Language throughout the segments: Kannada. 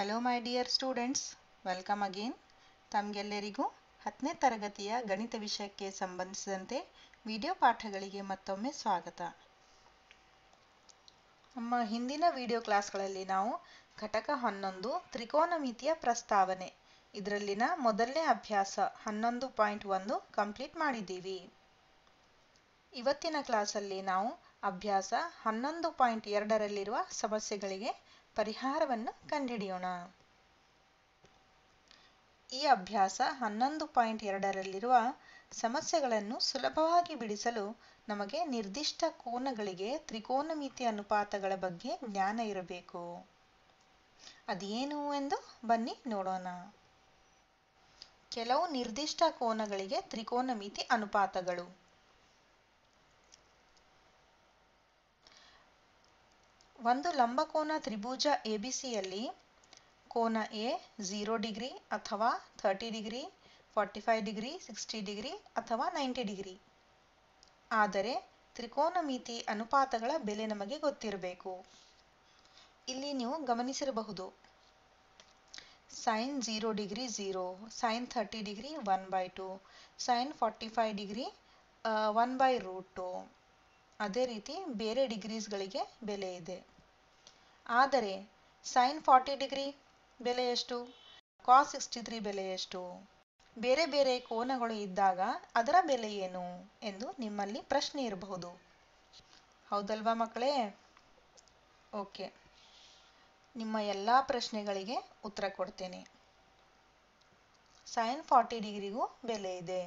Hello my dear students, welcome again. ತಮಗೆಲ್ಲರಿಗೂ 10ನೇ ತರಗತಿಯ ಗಣಿತ ವಿಷಯಕ್ಕೆ ಸಂಬಂಧಿಸಿದಂತೆ ವಿಡಿಯೋ ಪಾಠಗಳಿಗೆ ಮತ್ತೊಮ್ಮೆ ಸ್ವಾಗತ. ನಮ್ಮ ಹಿಂದಿನ ವಿಡಿಯೋ ಕ್ಲಾಸ್ಗಳಲ್ಲಿ ನಾವು ಘಟಕ 11 ತ್ರಿಕೋನಮಿತಿಯ ಪ್ರಸ್ತಾವನೆ ಇದರಲ್ಲಿನ ಮೊದಲನೇ ಅಭ್ಯಾಸ 11.1 ಕಂಪ್ಲೀಟ್ ಮಾಡಿದ್ದೀವಿ. ಇವತ್ತಿನ ಕ್ಲಾಸಲ್ಲಿ ನಾವು ಅಭ್ಯಾಸ 11.2 ರಲ್ಲಿರುವ ಸಮಸ್ಯೆಗಳಿಗೆ ಪರಿಹಾರವನ್ನು ಕಂಡುಹಿಡಿಯೋಣ. ಈ ಅಭ್ಯಾಸ 11.2ರಲ್ಲಿರುವ ಸಮಸ್ಯೆಗಳನ್ನು ಸುಲಭವಾಗಿ ಬಿಡಿಸಲು ನಮಗೆ ನಿರ್ದಿಷ್ಟ ಕೋನಗಳಿಗೆ ತ್ರಿಕೋನಮಿತಿ ಅನುಪಾತಗಳ ಬಗ್ಗೆ ಜ್ಞಾನ ಇರಬೇಕು. ಅದೇನು ಎಂದು ಬನ್ನಿ ನೋಡೋಣ. ಕೆಲವು ನಿರ್ದಿಷ್ಟ ಕೋನಗಳಿಗೆ ತ್ರಿಕೋನಮಿತಿ ಅನುಪಾತಗಳು. ಒಂದು ಲಂಬಕೋನ ತ್ರಿಭುಜ ಎಬಿಸಿಯಲ್ಲಿ ಕೋನ ಎ 0 ಡಿಗ್ರಿ ಅಥವಾ 30 ಡಿಗ್ರಿ, 45 ಡಿಗ್ರಿ, 60 ಡಿಗ್ರಿ ಅಥವಾ 90 ಡಿಗ್ರಿ. ಆದರೆ ತ್ರಿಕೋನಮಿತಿ ಅನುಪಾತಗಳ ಬೆಲೆ ನಮಗೆ ಗೊತ್ತಿರಬೇಕು. ಇಲ್ಲಿ ನೀವು ಗಮನಿಸಿರಬಹುದು, sine 0 degree 0, sine 30 degree 1/2, sine 45 degree 1/√2. ಅದೇ ರೀತಿ ಬೇರೆ ಡಿಗ್ರೀಸ್ಗಳಿಗೆ ಬೆಲೆ ಇದೆ. ಆದರೆ ಸೈನ್ 40 ಡಿಗ್ರಿ ಬೆಲೆ ಎಷ್ಟು, ಕಾಸ್ 63 ಬೆಲೆ ಎಷ್ಟು, ಬೇರೆ ಬೇರೆ ಕೋನಗಳು ಇದ್ದಾಗ ಅದರ ಬೆಲೆ ಏನು ಎಂದು ನಿಮ್ಮಲ್ಲಿ ಪ್ರಶ್ನೆ ಇರಬಹುದು. ಹೌದಲ್ವಾ ಮಕ್ಕಳೇ? ಓಕೆ, ನಿಮ್ಮ ಎಲ್ಲ ಪ್ರಶ್ನೆಗಳಿಗೆ ಉತ್ತರ ಕೊಡ್ತೇನೆ. ಸೈನ್ 40 ಡಿಗ್ರಿಗೂ ಬೆಲೆ ಇದೆ,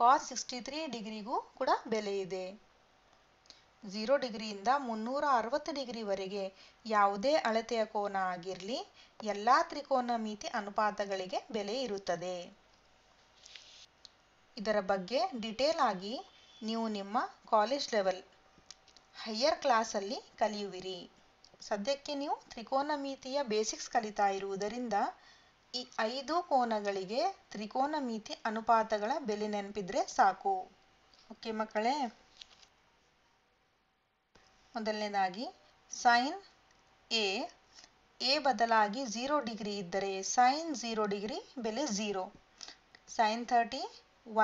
ಕಾಸ್ 63 ಡಿಗ್ರಿಗೂ ಕೂಡ ಬೆಲೆ ಇದೆ. 0 ಡಿಗ್ರಿಯಿಂದ 360 ಡಿಗ್ರಿವರೆಗೆ ಯಾವುದೇ ಅಳತೆಯ ಕೋನ ಆಗಿರಲಿ, ಎಲ್ಲ ತ್ರಿಕೋನಮಿತಿ ಅನುಪಾತಗಳಿಗೆ ಬೆಲೆ ಇರುತ್ತದೆ. ಇದರ ಬಗ್ಗೆ ಡಿಟೇಲ್ ಆಗಿ ನೀವು ನಿಮ್ಮ ಕಾಲೇಜ್ ಲೆವೆಲ್, ಹೈಯರ್ ಕ್ಲಾಸಲ್ಲಿ ಕಲಿಯುವಿರಿ. ಸದ್ಯಕ್ಕೆ ನೀವು ತ್ರಿಕೋನಮಿತಿಯ ಬೇಸಿಕ್ಸ್ ಕಲಿತಾ ಇರುವುದರಿಂದ ಈ 5 ಕೋನಗಳಿಗೆ ತ್ರಿಕೋನಮಿತಿ ಅನುಪಾತಗಳ ಬೆಲೆ ನೆನಪಿದ್ರೆ ಸಾಕು. ಓಕೆ ಮಕ್ಕಳೇ, ಮೊದಲನೇದಾಗಿ ಸೈನ್ ಎ ಎ ಬದಲಾಗಿ 0 ಡಿಗ್ರಿ ಇದ್ದರೆ ಸೈನ್ 0 ಡಿಗ್ರಿ ಬೆಲೆ 0, ಸೈನ್ 30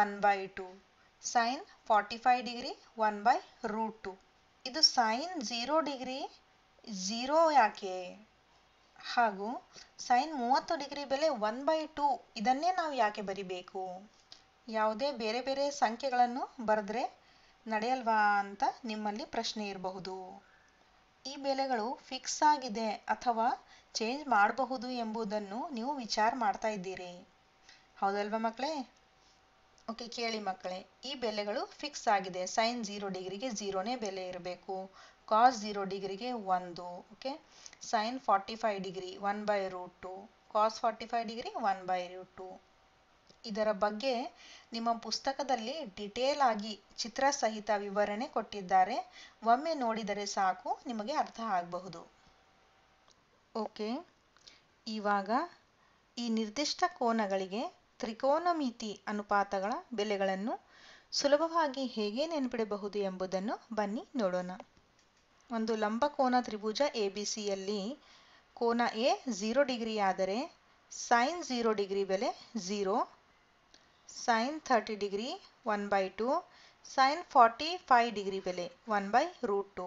1/2, ಸೈನ್ 45 ಡಿಗ್ರಿ 1/√2. ಇದು ಸೈನ್ 0 ಡಿಗ್ರಿ 0 ಯಾಕೆ ಹಾಗೂ ಸೈನ್ 30 ಡಿಗ್ರಿ ಬೆಲೆ 1/2, ಇದನ್ನೇ ನಾವು ಯಾಕೆ ಬರಿಬೇಕು? ಯಾವುದೇ ಬೇರೆ ಬೇರೆ ಸಂಖ್ಯೆಗಳನ್ನು ಬರೆದ್ರೆ ನಡೆಯಲ್ವಾ ಅಂತ ನಿಮ್ಮಲ್ಲಿ ಪ್ರಶ್ನೆ ಇರಬಹುದು. ಈ ಬೆಲೆಗಳು ಫಿಕ್ಸ್ ಆಗಿದೆ ಅಥವಾ ಚೇಂಜ್ ಮಾಡಬಹುದು ಎಂಬುದನ್ನು ನೀವು ವಿಚಾರ ಮಾಡ್ತಾ ಇದ್ದೀರಿ. ಹೌದಲ್ವಾ ಮಕ್ಕಳೇ? ಓಕೆ, ಕೇಳಿ ಮಕ್ಕಳೇ, ಈ ಬೆಲೆಗಳು ಫಿಕ್ಸ್ ಆಗಿದೆ. ಸೈನ್ 0 ಡಿಗ್ರಿಗೆ 0ನೇ ಬೆಲೆ ಇರಬೇಕು, ಕಾಸ್ 0 ಡಿಗ್ರಿಗೆ 1. Okay, sine 45 degree 1/√2, cos 45 degree 1/√2. ಇದರ ಬಗ್ಗೆ ನಿಮ್ಮ ಪುಸ್ತಕದಲ್ಲಿ ಡಿಟೇಲ್ ಆಗಿ ಚಿತ್ರ ಸಹಿತ ವಿವರಣೆ ಕೊಟ್ಟಿದ್ದಾರೆ. ಒಮ್ಮೆ ನೋಡಿದರೆ ಸಾಕು, ನಿಮಗೆ ಅರ್ಥ ಆಗಬಹುದು. ಓಕೆ, ಇವಾಗ ಈ ನಿರ್ದಿಷ್ಟ ಕೋನಗಳಿಗೆ ತ್ರಿಕೋನಮಿತಿ ಅನುಪಾತಗಳ ಬೆಲೆಗಳನ್ನು ಸುಲಭವಾಗಿ ಹೇಗೆ ನೆನಪಿಡಬಹುದು ಎಂಬುದನ್ನು ಬನ್ನಿ ನೋಡೋಣ. ಒಂದು ಲಂಬಕೋನ ತ್ರಿಭುಜ ಎಬಿಸಿಯಲ್ಲಿ ಕೋನ ಎ 0 ಡಿಗ್ರಿ ಆದರೆ ಸೈನ್ 0 ಡಿಗ್ರಿ ಬೆಲೆ 0, ಸೈನ್ 30 ಡಿಗ್ರಿ 1/2, ಸೈನ್ 45 ಡಿಗ್ರಿ ಬೆಲೆ 1/2,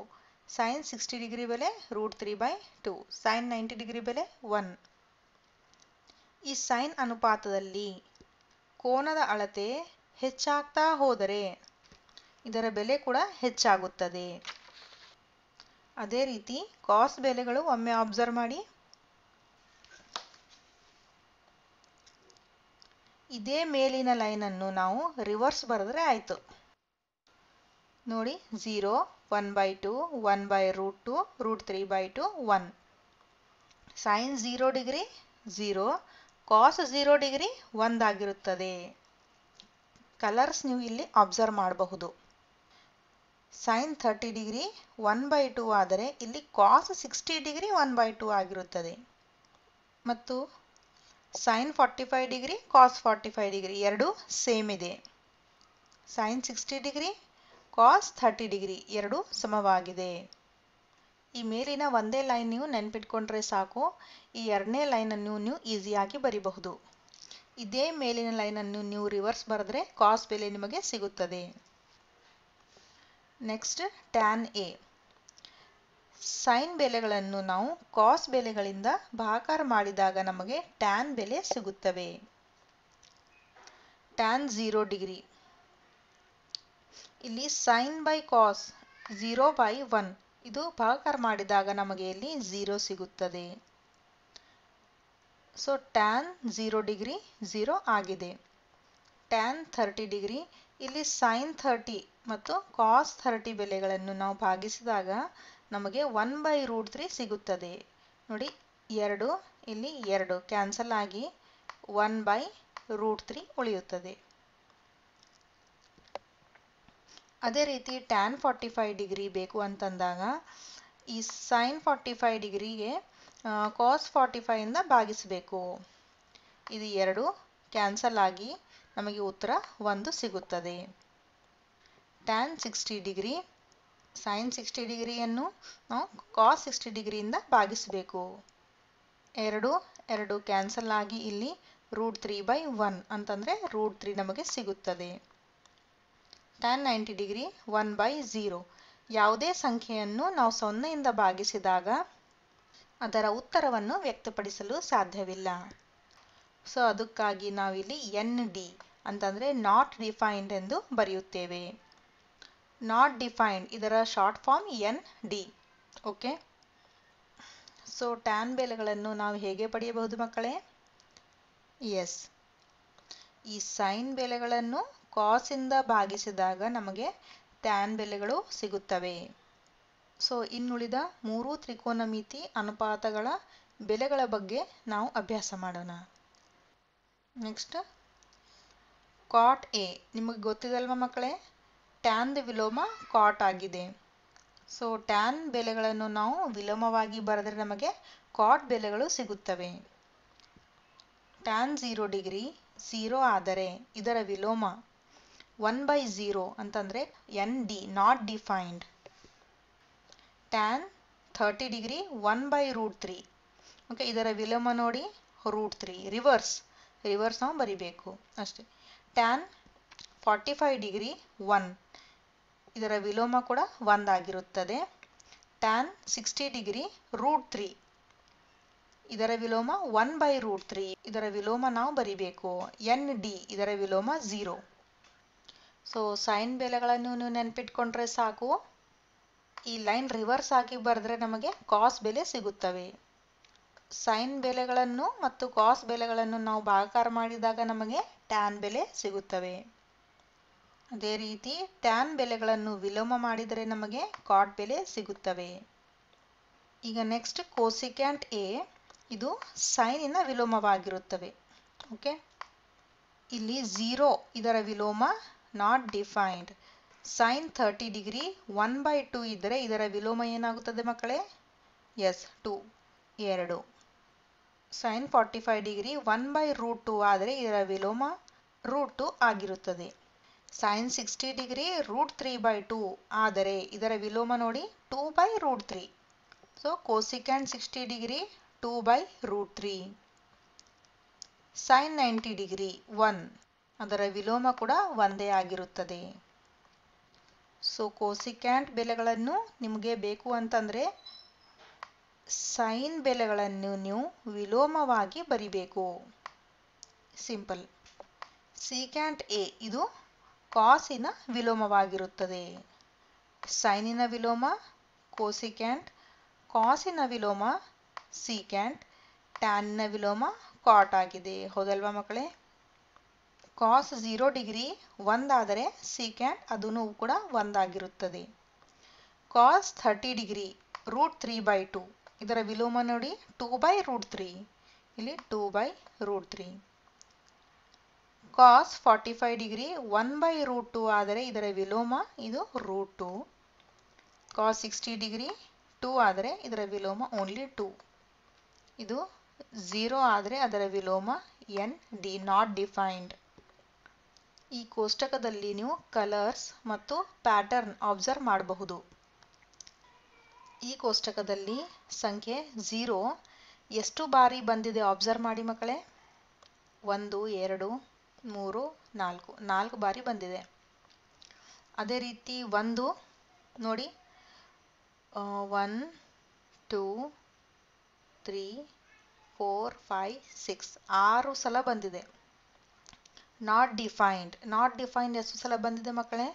ಸೈನ್ 60 ಡಿಗ್ರಿ ಬೆಲೆ 3/2, ಸೈನ್ 90 ಡಿಗ್ರಿ ಬೆಲೆ 1. ಈ ಸೈನ್ ಅನುಪಾತದಲ್ಲಿ ಕೋನದ ಅಳತೆ ಹೆಚ್ಚಾಗ್ತಾ ಹೋದರೆ ಇದರ ಬೆಲೆ ಕೂಡ ಹೆಚ್ಚಾಗುತ್ತದೆ. ಅದೇ ರೀತಿ ಕಾಸ್ ಬೆಲೆಗಳು ಒಮ್ಮೆ ಅಬ್ಸರ್ವ್ ಮಾಡಿ. ಇದೇ ಮೇಲಿನ ಲೈನನ್ನು ನಾವು ರಿವರ್ಸ್ ಬರೆದ್ರೆ ಆಯಿತು. ನೋಡಿ, 0, 1/2, 1/√2, 3/2, 1. ಸೈನ್ 0 ಡಿಗ್ರಿ 0, ಕಾಸ್ 0 ಡಿಗ್ರಿ 1 ಆಗಿರುತ್ತದೆ. ಕಲರ್ಸ್ ನೀವು ಇಲ್ಲಿ ಅಬ್ಸರ್ವ್ ಮಾಡಬಹುದು. ಸೈನ್ 30 ಡಿಗ್ರಿ 1/2 ಆದರೆ ಇಲ್ಲಿ ಕಾಸ್ 60 ಡಿಗ್ರಿ 1/2 ಆಗಿರುತ್ತದೆ. ಮತ್ತು ಸೈನ್ 45 ಡಿಗ್ರಿ, ಕಾಸ್ 45 ಡಿಗ್ರಿ ಎರಡು ಸೇಮ್ ಇದೆ. ಸೈನ್ 60 ಡಿಗ್ರಿ, ಕಾಸ್ 30 ಡಿಗ್ರಿ ಎರಡು ಸಮವಾಗಿದೆ. ಈ ಮೇಲಿನ ಒಂದೇ ಲೈನ್ ನೀವು ನೆನಪಿಟ್ಕೊಂಡ್ರೆ ಸಾಕು ಈ ಎರಡನೇ ಲೈನ್ ಅನ್ನು ನೀವು ಈಜಿಯಾಗಿ ಬರಿಬಹುದು ಇದೇ ಮೇಲಿನ ಲೈನ್ ಅನ್ನು ನೀವು ರಿವರ್ಸ್ ಬರೆದರೆ cos ಬೆಲೆ ನಿಮಗೆ ಸಿಗುತ್ತದೆ ನೆಕ್ಸ್ಟ್ tan a sin ಬೆಲೆಗಳನ್ನು ನಾವು cos ಬೆಲೆಗಳಿಂದ ಭಾಗಾಕಾರ ಮಾಡಿದಾಗ ನಮಗೆ tan ಬೆಲೆ ಸಿಗುತ್ತವೆ tan 0 ಡಿಗ್ರಿ ಇಲ್ಲಿ sin by cos 0 by 1 ಇದು ಭಾಗಾಕಾರ ಮಾಡಿದಾಗ ನಮಗೆ ಇಲ್ಲಿ 0 ಸಿಗುತ್ತದೆ ಸೋ tan 0 ಡಿಗ್ರಿ 0 ಆಗಿದೆ tan 30 ಡಿಗ್ರಿ ಇಲ್ಲಿ sin 30 ಮತ್ತು cos 30 ಬೆಲೆಗಳನ್ನು ನಾವು ಭಾಗಿಸಿದಾಗ ನಮಗೆ 1/√3 ಸಿಗುತ್ತದೆ ನೋಡಿ 2 ಇಲ್ಲಿ 2 ಕ್ಯಾನ್ಸಲ್ ಆಗಿ 1/√3 ಉಳಿಯುತ್ತದೆ ಅದೇ ರೀತಿ tan 45 ಡಿಗ್ರಿ ಬೇಕು ಅಂತಂದಾಗ ಈ sin 45 ಡಿಗ್ರಿಗೆ cos 45 ಇಂದ ಭಾಗಿಸಬೇಕು ಇದು 2 ಕ್ಯಾನ್ಸಲ್ ಆಗಿ ನಮಗೆ ಉತ್ತರ 1 ಸಿಗುತ್ತದೆ tan 60 ಡಿಗ್ರಿ sin 60 ಡಿಗ್ರಿ ಅನ್ನು ನಾವು cos 60 ಡಿಗ್ರಿ ಇಂದ ಭಾಗಿಸಬೇಕು 2 2 ಕ್ಯಾನ್ಸಲ್ ಆಗಿ ಇಲ್ಲಿ √3/1 ಅಂತಂದ್ರೆ √3 ನಮಗೆ ಸಿಗುತ್ತದೆ tan 90 ಡಿಗ್ರಿ 1/0 ಯಾವುದೇ ಸಂಖ್ಯೆಯನ್ನು ನಾವು 0 ಇಂದ ಭಾಗಿಸಿದಾಗ ಅದರ ಉತ್ತರವನ್ನು ವ್ಯಕ್ತಪಡಿಸಲು ಸಾಧ್ಯವಿಲ್ಲ ಸೋ ಅದಕ್ಕಾಗಿ ನಾವು ಇಲ್ಲಿ nd ಅಂತಂದ್ರೆ not defined ಎಂದು ಬರೆಯುತ್ತೇವೆ not defined ಇದರ short form nd okay so tan ಬೆಲೆಗಳನ್ನು ನಾವು ಹೇಗೆ ಪಡೆಯಬಹುದು ಮಕ್ಕಳೇ yes ಈ sin ಬೆಲೆಗಳನ್ನು cos ಇಂದ ಭಾಗಿಸಿದಾಗ ನಮಗೆ tan ಬೆಲೆಗಳು ಸಿಗುತ್ತವೆ ಸೋ ಇನ್ನುಳಿದ ಮೂರು ತ್ರಿಕೋನಮಿತಿ ಅನುಪಾತಗಳ ಬೆಲೆಗಳ ಬಗ್ಗೆ ನಾವು ಅಭ್ಯಾಸ ಮಾಡೋಣ ನೆಕ್ಸ್ಟ್ cot a ನಿಮಗೆ ಗೊತ್ತಿದೆ ಅಲ್ವಾ ಮಕ್ಕಳೇ tan ದ ವಿಲೋಮ cot ಆಗಿದೆ ಸೋ tan ಬೆಲೆಗಳನ್ನು ನಾವು ವಿಲೋಮವಾಗಿ ಬರೆದರೆ ನಮಗೆ cot ಬೆಲೆಗಳು ಸಿಗುತ್ತವೆ tan 0 ಡಿಗ್ರಿ 0 ಆದರೆ ಇದರ ವಿಲೋಮ 1/0 ಅಂತಂದ್ರೆ nd not defined tan 30 degree 1/√3 okay ಇದರ ವಿಲೋಮ ನೋಡಿ √3 ರಿವರ್ಸ್ ನಾವು ಬರಿಬೇಕು ಅಷ್ಟೇ tan 45 ಡಿಗ್ರಿ 1 ಇದರ ವಿಲೋಮ ಕೂಡ 1 ಆಗಿರುತ್ತದೆ tan 60 ಡಿಗ್ರಿ √3 ಇದರ ವಿಲೋಮ 1/√3 ಇದರ ವಿಲೋಮ ನಾವು ಬರಿಬೇಕು nd ಇದರ ವಿಲೋಮ 0 ಸೋ sin ಬೆಲೆಗಳನ್ನು ನೀವು ನೆನಪಿಟ್ಕೊಂಡ್ರೆ ಸಾಕು ಈ ಲೈನ್ ರಿವರ್ಸ್ ಆಗಿ ಬರೆದರೆ ನಮಗೆ cos ಬೆಲೆ ಸಿಗುತ್ತವೆ sin ಬೆಲೆಗಳನ್ನು ಮತ್ತು cos ಬೆಲೆಗಳನ್ನು ನಾವು ಭಾಗಾಕಾರ ಮಾಡಿದಾಗ ನಮಗೆ tan ಬೆಲೆ ಸಿಗುತ್ತವೆ ಅದೇ ರೀತಿ tan ಬೆಲೆಗಳನ್ನು ವಿಲೋಮ ಮಾಡಿದರೆ ನಮಗೆ cot ಬೆಲೆ ಸಿಗುತ್ತವೆ ಈಗ ನೆಕ್ಸ್ಟ್ cosecant a ಇದು sin ನ ವಿಲೋಮವಾಗಿರುತ್ತದೆ ಓಕೆ ಇಲ್ಲಿ 0 ಇದರ ವಿಲೋಮ not defined sin 30 ಡಿಗ್ರಿ 1/2 ಇದ್ದರೆ ಇದರ ವಿಲೋಮ ಏನಾಗುತ್ತದೆ ಮಕ್ಕಳೇ yes 2 sin 45 ಡಿಗ್ರಿ 1/√2 ಆದರೆ ಇದರ ವಿಲೋಮ √2 ಆಗಿರುತ್ತದೆ sin 60 ಡಿಗ್ರಿ √3/2 ಆದರೆ ಇದರ ವಿಲೋಮ ನೋಡಿ 2/√3 so cosecant 60 degree 2/√3 sin 90 degree 1 ಅದರ ವಿಲೋಮ ಕೂಡ ಒಂದೇ ಆಗಿರುತ್ತದೆ ಸೋ cosecant ಬೆಲೆಗಳನ್ನು ನಿಮಗೆ ಬೇಕು ಅಂತಂದ್ರೆ sin ಬೆಲೆಗಳನ್ನು ನೀವು ವಿಲೋಮವಾಗಿ ಬರಿಬೇಕು ಸಿಂಪಲ್ secant a ಇದು cos ನ ವಿಲೋಮವಾಗಿರುತ್ತದೆ sin ನ ವಿಲೋಮ cosecant cos ನ ವಿಲೋಮ secant tan ನ ವಿಲೋಮ cot ಆಗಿದೆ ಹೌದಲ್ವಾ ಮಕ್ಕಳೇ cos 0 ಡಿಗ್ರಿ 1 ಆದರೆ secant ಅದನ್ನು ಕೂಡ 1 ಆಗಿರುತ್ತದೆ cos 30 ಡಿಗ್ರಿ √3/2 ಇದರ ವಿಲೋಮ ನೋಡಿ 2/√3 ಇಲ್ಲಿ 2/√3 cos 45 ಡಿಗ್ರಿ 1/√2 ಆದರೆ ಇದರ ವಿಲೋಮ ಇದು √2 cos 60 ಡಿಗ್ರಿ 2 ಆದರೆ ಇದರ ವಿಲೋಮ only 2 ಇದು 0 ಆದರೆ ಅದರ ವಿಲೋಮ nd not defined ಈ ಕೋಷ್ಟಕದಲ್ಲಿ ನೀವು ಕಲರ್ಸ್ ಮತ್ತು ಪ್ಯಾಟರ್ನ್ ಆಬ್ಸರ್ವ್ ಮಾಡಬಹುದು ಈ ಕೋಷ್ಟಕದಲ್ಲಿ ಸಂಖ್ಯೆ 0 ಎಷ್ಟು ಬಾರಿ ಬಂದಿದೆ ಆಬ್ಸರ್ವ್ ಮಾಡಿ ಮಕ್ಕಳೇ 1 2 3 4 4 ಬಾರಿ ಬಂದಿದೆ ಅದೇ ರೀತಿ 1 ನೋಡಿ 1 2 3 4 5 6 6 ಸಲ ಬಂದಿದೆ ನಾಟ್ ಡಿಫೈನ್ಡ್ ಎಷ್ಟು ಸಲ ಬಂದಿದೆ ಮಕ್ಕಳೇ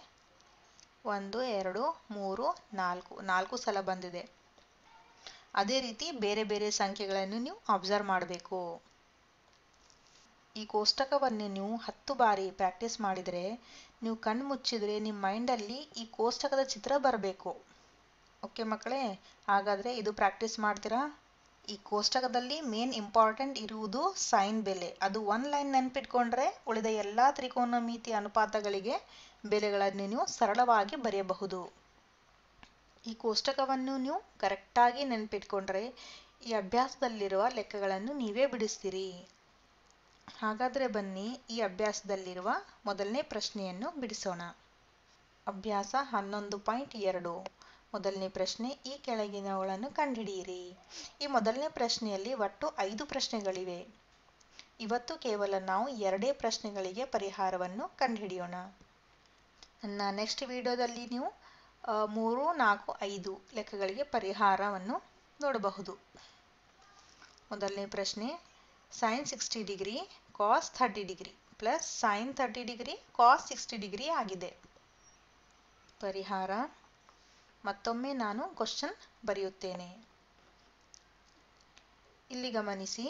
1 2 3 4 4 ಸಲ ಬಂದಿದೆ ಅದೇ ರೀತಿ ಬೇರೆ ಬೇರೆ ಸಂಖ್ಯೆಗಳನ್ನು ನೀವು ಅಬ್ಸರ್ವ್ ಮಾಡಬೇಕು ಈ ಕೋಷ್ಟಕವನ್ನು ನೀವು 10 ಬಾರಿ ಪ್ರಾಕ್ಟೀಸ್ ಮಾಡಿದರೆ ನೀವು ಕಣ್ಣು ಮುಚ್ಚಿದ್ರೆ ನಿಮ್ಮ ಮೈಂಡ್ ಅಲ್ಲಿ ಈ ಕೋಷ್ಟಕದ ಚಿತ್ರ ಬರಬೇಕು ಓಕೆ ಮಕ್ಕಳೇ ಹಾಗಾದ್ರೆ ಇದು ಪ್ರಾಕ್ಟೀಸ್ ಮಾಡ್ತೀರಾ ಈ ಕೋಷ್ಟಕದಲ್ಲಿ ಮೇನ್ ಇಂಪಾರ್ಟೆಂಟ್ ಇರುವುದು ಸೈನ್ ಬೆಲೆ ಅದು ಒಂದು ಲೈನ್ ನೆನಪಿಟ್ಕೊಂಡ್ರೆ ಉಳಿದ ಎಲ್ಲ ತ್ರಿಕೋನಮಿತಿ ಅನುಪಾತಗಳಿಗೆ ಬೆಲೆಗಳನ್ನು ನೀವು ಸರಳವಾಗಿ ಬರೆಯಬಹುದು ಈ ಕೋಷ್ಟಕವನ್ನು ನೀವು ಕರೆಕ್ಟ್ ಆಗಿ ನೆನಪಿಟ್ಕೊಂಡ್ರೆ ಈ ಅಭ್ಯಾಸದಲ್ಲಿರುವ ಲೆಕ್ಕಗಳನ್ನು ನೀವೇ ಬಿಡಿಸ್ತೀರಿ ಹಾಗಾದ್ರೆ ಬನ್ನಿ ಈ ಅಭ್ಯಾಸದಲ್ಲಿರುವ ಮೊದಲನೇ ಪ್ರಶ್ನೆಯನ್ನು ಬಿಡಿಸೋಣ ಅಭ್ಯಾಸ 11.2 ಮೊದಲನೇ ಪ್ರಶ್ನೆ ಈ ಕೆಳಗಿನವುಗಳನ್ನು ಕಂಡುಹಿಡಿಯಿರಿ ಈ ಮೊದಲನೇ ಪ್ರಶ್ನೆಯಲ್ಲಿ ಒಟ್ಟು 5 ಪ್ರಶ್ನೆಗಳಿವೆ ಇವತ್ತು ಕೇವಲ ನಾವು 2 ಪ್ರಶ್ನೆಗಳಿಗೆ ಪರಿಹಾರವನ್ನು ಕಂಡುಹಿಡಿಯೋಣ ನನ್ನ ನೆಕ್ಸ್ಟ್ ವಿಡಿಯೋದಲ್ಲಿ ನೀವು 3 4 5 ಲೆಕ್ಕಗಳಿಗೆ ಪರಿಹಾರವನ್ನು ನೋಡಬಹುದು ಮೊದಲನೇ ಪ್ರಶ್ನೆ sin 60 degree cos 30 degree + sin 30 degree cos 60 degree ಆಗಿದೆ ಪರಿಹಾರ ಮತ್ತೊಮ್ಮೆ ನಾನು ಕ್ವೆಶ್ಚನ್ ಬರೆಯುತ್ತೇನೆ ಇಲ್ಲಿ ಗಮನಿಸಿ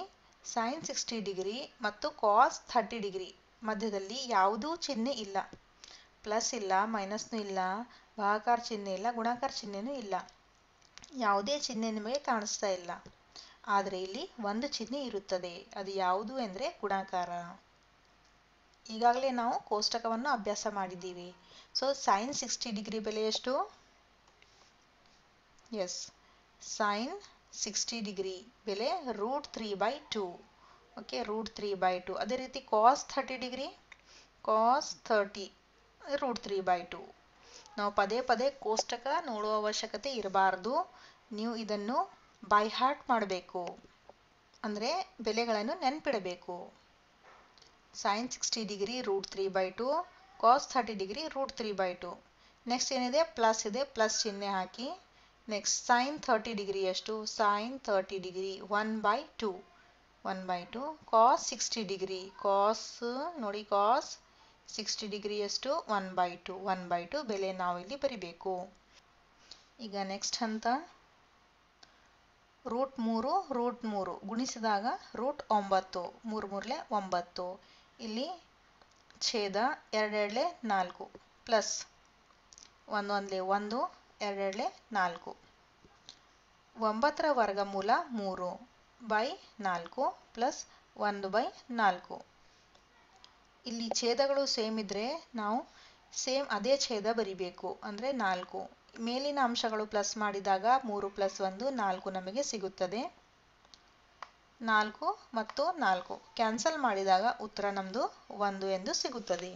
sin 60 ಡಿಗ್ರಿ ಮತ್ತು cos 30 ಡಿಗ್ರಿ ಮಧ್ಯದಲ್ಲಿ ಯಾವುದೂ ಚಿಹ್ನೆ ಇಲ್ಲ ಪ್ಲಸ್ ಇಲ್ಲ ಮೈನಸ್ ಇಲ್ಲ ಭಾಗಾಕಾರ ಚಿಹ್ನೆ ಇಲ್ಲ ಗುಣಾಕಾರ ಚಿಹ್ನೆನೂ ಇಲ್ಲ ಯಾವುದೇ ಚಿಹ್ನೆ ನಿಮಗೆ ಕಾಣಿಸ್ತಾ ಇಲ್ಲ ಆದರೆ ಇಲ್ಲಿ ಒಂದು ಚಿಹ್ನೆ ಇರುತ್ತದೆ ಅದು ಯಾವುದು ಅಂದ್ರೆ ಗುಣಾಕಾರ ಈಗಾಗಲೇ ನಾವು ಕೋಷ್ಟಕವನ್ನು ಅಭ್ಯಾಸ ಮಾಡಿದ್ದೀವಿ ಸೋ sin 60 ಡಿಗ್ರಿ ಬೆಲೆ ಎಷ್ಟು sin 60 ಡಿಗ್ರಿ ಬೆಲೆ √3/2 ಓಕೆ √3/2 ಅದೇ ರೀತಿ cos 30 ಡಿಗ್ರಿ cos 30 √3/2 ನಾವು ಪದೇ ಪದೇ ಕೋಷ್ಟಕ ನೋಡುವ ಅವಶ್ಯಕತೆ ಇರಬಾರದು ನೀವು ಇದನ್ನು ಬೈ ಹಾರ್ಟ್ ಮಾಡಬೇಕು ಅಂದ್ರೆ ಬೆಲೆಗಳನ್ನು ನೆನಪಿಡಬೇಕು sin 60 degree √3/2 cos 30 degree √3/2 next ಏನಿದೆ ಪ್ಲಸ್ ಚಿಹ್ನೆ ಹಾಕಿ नेक्स्ट sin 30 ಡಿಗ್ರಿ ಎಷ್ಟು sin 30 degree 1/2 cos 60 degree cos ನೋಡಿ cos 60 ಡಿಗ್ರಿ ಎಷ್ಟು 1/2 ಬೆಲೆ ನಾವು ಇಲ್ಲಿ ಬರಿಬೇಕು ಈಗ ನೆಕ್ಸ್ಟ್ ಹಂತ √3 ಗುಣಿಸಿದಾಗ √9 3 3 9 ಇಲ್ಲಿ ಛೇದ 2 4 ಪ್ಲಸ್ 1 1 2 4 9 ವರ್ಗಮೂಲ 3/4 ಪ್ಲಸ್ 1/4 ಇಲ್ಲಿ ಛೇದಗಳು ಸೇಮ್ ಇದ್ರೆ ನಾವು ಸೇಮ್ ಅದೇ ಛೇದ ಬರಿಬೇಕು ಅಂದ್ರೆ 4 ಮೇಲಿನ ಅಂಶಗಳು ಪ್ಲಸ್ ಮಾಡಿದಾಗ 3 + 1 4 ನಮಗೆ ಸಿಗುತ್ತದೆ 4 ಮತ್ತು 4 ಕ್ಯಾನ್ಸಲ್ ಮಾಡಿದಾಗ ಉತ್ತರ ನಮ್ಮದು 1 ಎಂದು ಸಿಗುತ್ತದೆ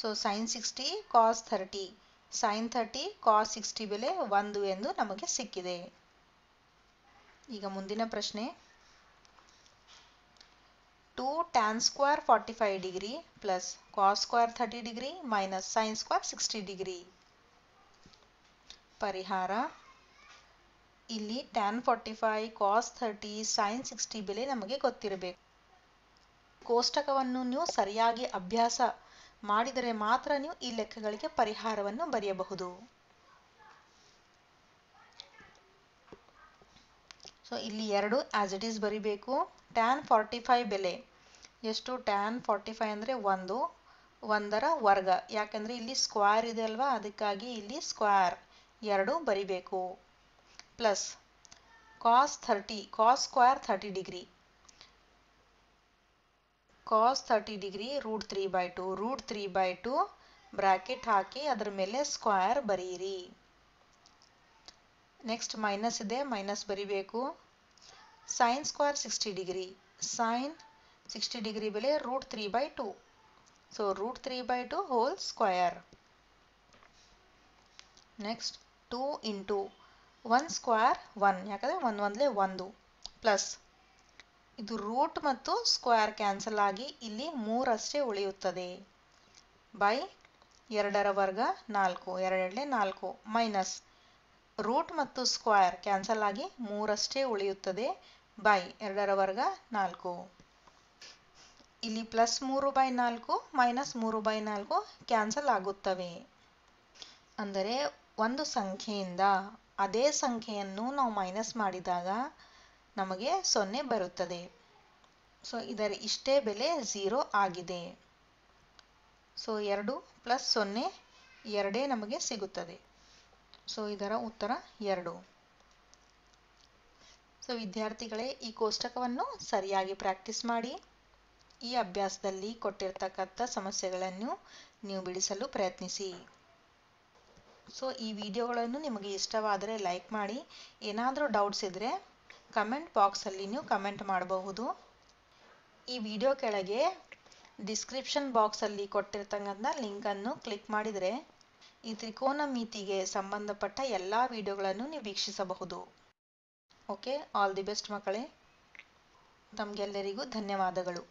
so sin 60 cos 30 sin 30 cos 60 ಬೆಲೆ 1 ಎಂದು ನಮಗೆ ಸಿಕ್ಕಿದೆ ಈಗ ಮುಂದಿನ ಪ್ರಶ್ನೆ 2 tan square 45 degree + cos square 30 degree - sin square 60 degree ಪರಿಹಾರ ಇಲ್ಲಿ tan 45 cos 30 sin 60 ಬೆಲೆ ನಮಗೆ ಗೊತ್ತಿರಬೇಕು ಕೋಷ್ಟಕವನ್ನು ನೀವು ಸರಿಯಾಗಿ ಅಭ್ಯಾಸ ಮಾಡಿದರೆ ಮಾತ್ರ ನೀವು ಈ ಲೆಕ್ಕಗಳಿಗೆ ಪರಿಹಾರವನ್ನು ಬರೆಯಬಹುದು ಸೋ ಇಲ್ಲಿ 2 as it is ಬರಿಬೇಕು tan 45 ಬೆಲೆ ಎಷ್ಟು tan 45 ಅಂದ್ರೆ 1 1ರ ವರ್ಗ ಯಾಕಂದ್ರೆ ಇಲ್ಲಿ ಸ್ಕ್ವೇರ್ ಇದೆ ಅಲ್ವಾ ಅದಕ್ಕಾಗಿ ಇಲ್ಲಿ ಸ್ಕ್ವೇರ್ 2 ಬರಿಬೇಕು plus cos 30 cos square 30 degree cos 30 degree √3/2 bracket ಹಾಕಿ ಅದರ ಮೇಲೆ ಸ್ಕ್ವೇರ್ ಬರೀರಿ ನೆಕ್ಸ್ಟ್ ಮೈನಸ್ ಇದೆ ಮೈನಸ್ ಬರಿಬೇಕು sin square 60 degree sin 60 degree ಬೆಲೆ √3/2 so √3/2 whole square next two into one square one ಯಾಕಂದರೆ ಒಂದೊಂದಲೇ ಒಂದು ಪ್ಲಸ್ ಇದು ರೂಟ್ ಮತ್ತು ಸ್ಕ್ವೇರ್ ಕ್ಯಾನ್ಸಲ್ ಆಗಿ ಇಲ್ಲಿ ಮೂರಷ್ಟೇ ಉಳಿಯುತ್ತದೆ ಬೈ ಎರಡರ ವರ್ಗ ನಾಲ್ಕು ಎರಡೆರಡೇ ನಾಲ್ಕು ಮೈನಸ್ ರೂಟ್ ಮತ್ತು ಸ್ಕ್ವೇರ್ ಕ್ಯಾನ್ಸಲ್ ಆಗಿ ಮೂರಷ್ಟೇ ಉಳಿಯುತ್ತದೆ ಬೈ ಎರಡರ ವರ್ಗ ನಾಲ್ಕು ಇಲ್ಲಿ ಪ್ಲಸ್ ಮೂರು ಬೈ ನಾಲ್ಕು ಮೈನಸ್ ಮೂರು ಬೈ ನಾಲ್ಕು ಕ್ಯಾನ್ಸಲ್ ಆಗುತ್ತವೆ ಅಂದರೆ ಒಂದು ಸಂಖ್ಯೆಯಿಂದ ಅದೇ ಸಂಖ್ಯೆಯನ್ನು ನಾವು ಮೈನಸ್ ಮಾಡಿದಾಗ ನಮಗೆ ಸೊನ್ನೆ ಬರುತ್ತದೆ ಸೊ ಇದರ ಇಷ್ಟೇ ಬೆಲೆ ಝೀರೋ ಆಗಿದೆ ಸೊ ಎರಡು ಪ್ಲಸ್ ಸೊನ್ನೆ ಎರಡೇ ನಮಗೆ ಸಿಗುತ್ತದೆ ಸೊ ಇದರ ಉತ್ತರ ಎರಡು ಸೊ ವಿದ್ಯಾರ್ಥಿಗಳೇ ಈ ಕೋಷ್ಟಕವನ್ನು ಸರಿಯಾಗಿ ಪ್ರಾಕ್ಟೀಸ್ ಮಾಡಿ ಈ ಅಭ್ಯಾಸದಲ್ಲಿ ಕೊಟ್ಟಿರತಕ್ಕಂತ ಸಮಸ್ಯೆಗಳನ್ನು ನೀವು ಬಿಡಿಸಲು ಪ್ರಯತ್ನಿಸಿ ಸೊ ಈ ವಿಡಿಯೋಗಳನ್ನು ನಿಮಗೆ ಇಷ್ಟವಾದರೆ ಲೈಕ್ ಮಾಡಿ ಏನಾದರೂ ಡೌಟ್ಸ್ ಇದ್ದರೆ ಕಮೆಂಟ್ ಬಾಕ್ಸ್ ಅಲ್ಲಿ ನೀವು ಕಮೆಂಟ್ ಮಾಡಬಹುದು ಈ ವಿಡಿಯೋ ಕೆಳಗೆ ಡಿಸ್ಕ್ರಿಪ್ಷನ್ ಬಾಕ್ಸ್ ಅಲ್ಲಿ ಕೊಟ್ಟಿರತಕ್ಕಂತ ಲಿಂಕ್ ಅನ್ನು ಕ್ಲಿಕ್ ಮಾಡಿದರೆ ಈ ತ್ರಿಕೋನ ಮಿತಿಗೆ ಸಂಬಂಧಪಟ್ಟ ಎಲ್ಲಾ ವಿಡಿಯೋಗಳನ್ನು ನೀವು ವೀಕ್ಷಿಸಬಹುದು ಓಕೆ ಆಲ್ ದಿ ಬೆಸ್ಟ್ ಮಕ್ಕಳೇ ತಮಗೆಲ್ಲರಿಗೂ ಧನ್ಯವಾದಗಳು